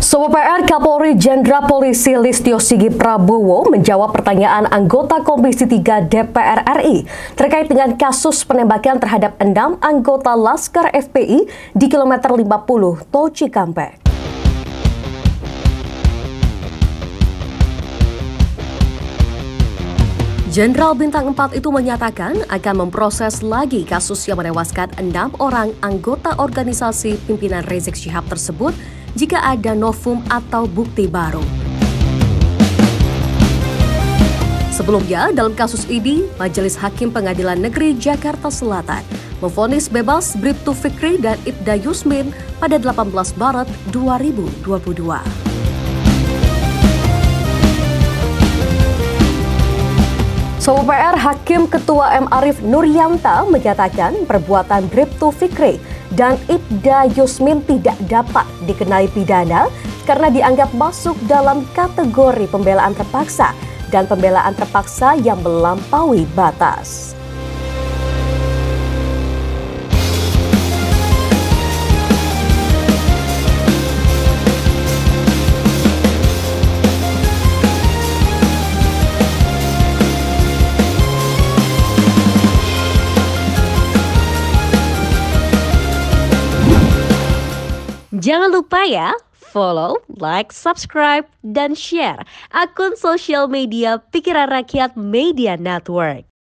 Sobat PR, Kapolri Jenderal Polisi Listyo Sigit Prabowo menjawab pertanyaan anggota Komisi 3 DPR RI terkait dengan kasus penembakan terhadap 6 anggota Laskar FPI di kilometer 50 Tol Cikampek. Jenderal Bintang 4 itu menyatakan akan memproses lagi kasus yang menewaskan 6 orang anggota organisasi pimpinan Rizieq Shihab tersebut jika ada novum atau bukti baru. Sebelumnya, dalam kasus ini, Majelis Hakim Pengadilan Negeri Jakarta Selatan memvonis bebas Bribtu Fikri dan Ibda Yusmin pada 18 Maret 2022. Sobat PR, Hakim Ketua M. Arief Nuryanta menyatakan perbuatan Bribtu Fikri dan Ibda Yusmin tidak dapat dikenai pidana karena dianggap masuk dalam kategori pembelaan terpaksa dan pembelaan terpaksa yang melampaui batas. Jangan lupa ya, follow, like, subscribe, dan share akun sosial media Pikiran Rakyat Media Network.